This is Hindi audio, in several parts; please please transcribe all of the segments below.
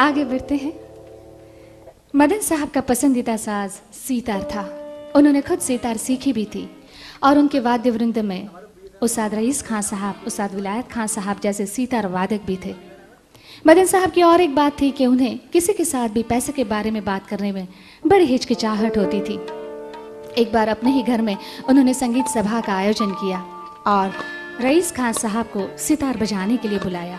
आगे बढ़ते हैं। मदन साहब का पसंदीदा साज सितार था। उन्होंने खुद सितार सीखी भी थी और उनके वाद्य वृंद में उस्ताद रईस खान साहब, उस्ताद विलायत खान साहब जैसे सितार वादक भी थे। मदन साहब की और एक बात थी कि उन्हें किसी के साथ भी पैसे के बारे में बात करने में बड़ी हिचकिचाहट होती थी। एक बार अपने ही घर में उन्होंने संगीत सभा का आयोजन किया और रईस खान साहब को सितार बजाने के लिए बुलाया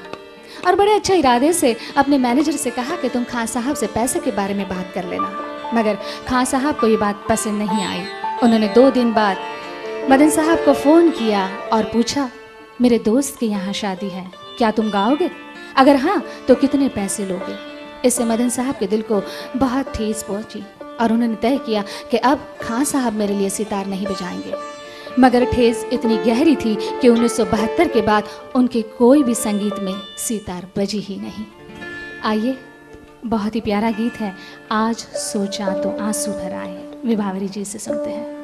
और बड़े अच्छे इरादे से अपने मैनेजर से कहा कि तुम खान साहब से पैसे के बारे में बात कर लेना। मगर खान साहब को ये बात पसंद नहीं आई। उन्होंने 2 दिन बाद मदन साहब को फ़ोन किया और पूछा, मेरे दोस्त के यहाँ शादी है, क्या तुम गाओगे? अगर हाँ तो कितने पैसे लोगे? इससे मदन साहब के दिल को बहुत ठेस पहुँची और उन्होंने तय किया कि अब खान साहब मेरे लिए सितार नहीं बजाएंगे। मगर ठेस इतनी गहरी थी कि 1972 के बाद उनके कोई भी संगीत में सितार बजी ही नहीं। आइए, बहुत ही प्यारा गीत है, आज सोचा तो आंसू भर आए, विभावरी जी से सुनते हैं।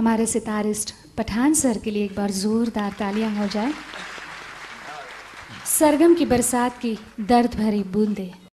हमारे सितारिस्ट पठान सर के लिए एक बार ज़ोरदार तालियां हो जाए। सरगम की बरसात की दर्द भरी बूंदें।